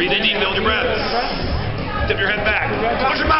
Breathe in deep, build your breath. Tip your head back. Watch your mouth.